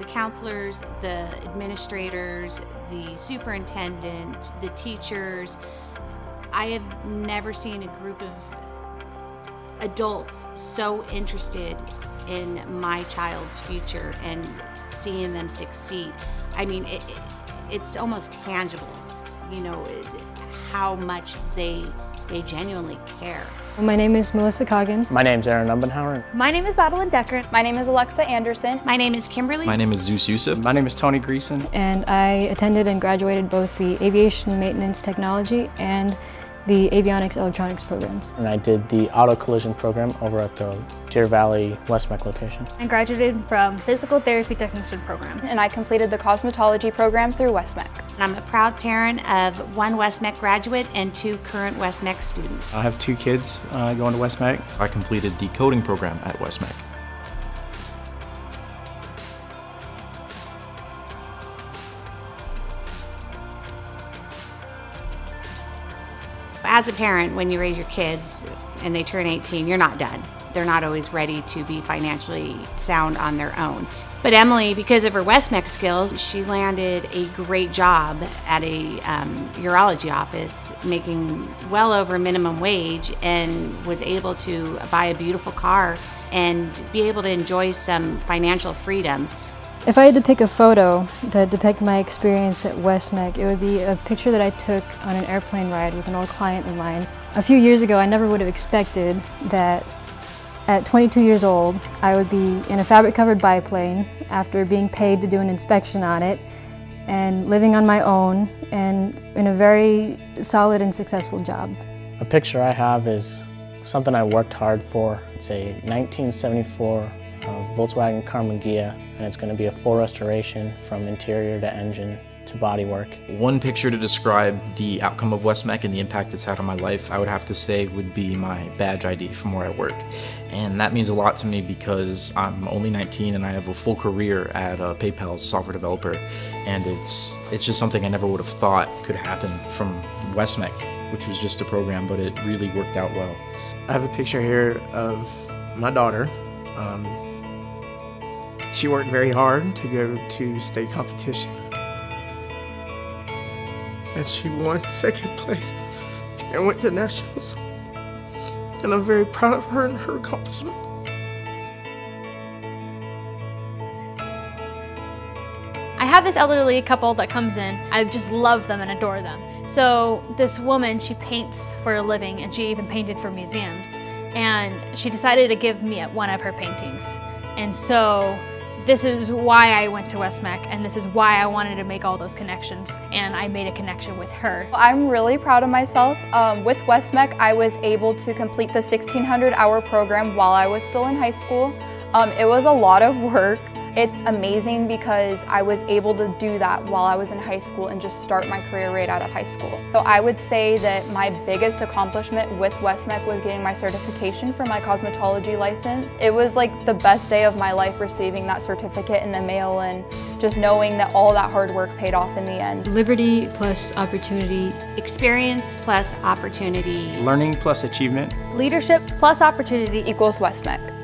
the counselors, the administrators, the superintendent, the teachers. I have never seen a group of adults so interested in my child's future and seeing them succeed. I mean, it's almost tangible, you know, how much they genuinely care. My name is Melissa Coggin. My name is Aaron Umbenhauer. My name is Madeline Decker. My name is Alexa Anderson. My name is Kimberly. My name is Zeus Yusuf. My name is Toni Greeson. And I attended and graduated both the Aviation Maintenance Technology and the Avionics Electronics programs. And I did the Auto Collision program over at the Deer Valley West-MEC location. I graduated from Physical Therapy Technician program. And I completed the Cosmetology program through West-MEC. And I'm a proud parent of one West-MEC graduate and two current West-MEC students. I have two kids going to West-MEC. I completed the coding program at West-MEC. As a parent, when you raise your kids and they turn 18, you're not done. They're not always ready to be financially sound on their own. But Emily, because of her West-MEC skills, she landed a great job at a urology office, making well over minimum wage, and was able to buy a beautiful car and be able to enjoy some financial freedom. If I had to pick a photo to depict my experience at West-MEC, it would be a picture that I took on an airplane ride with an old client of mine. A few years ago, I never would have expected that at 22 years old, I would be in a fabric-covered biplane after being paid to do an inspection on it and living on my own and in a very solid and successful job. A picture I have is something I worked hard for. It's a 1974 Volkswagen Karmann Ghia. And it's going to be a full restoration from interior to engine to bodywork. One picture to describe the outcome of West-MEC and the impact it's had on my life, I would have to say, would be my badge ID from where I work. And that means a lot to me because I'm only 19 and I have a full career at PayPal's software developer. And it's just something I never would have thought could happen from West-MEC, which was just a program, but it really worked out well. I have a picture here of my daughter. She worked very hard to go to state competition, and she won second place and went to nationals, and I'm very proud of her and her accomplishment. I have this elderly couple that comes in. I just love them and adore them. So this woman, she paints for a living, and she even painted for museums, and she decided to give me one of her paintings. And so this is why I went to West-MEC, and this is why I wanted to make all those connections, and I made a connection with her. I'm really proud of myself. With West-MEC, I was able to complete the 1600-hour program while I was still in high school. It was a lot of work. It's amazing because I was able to do that while I was in high school and just start my career right out of high school. So I would say that my biggest accomplishment with West-MEC was getting my certification for my cosmetology license. It was like the best day of my life receiving that certificate in the mail and just knowing that all that hard work paid off in the end. Liberty plus opportunity. Experience plus opportunity. Learning plus achievement. Leadership plus opportunity equals West-MEC.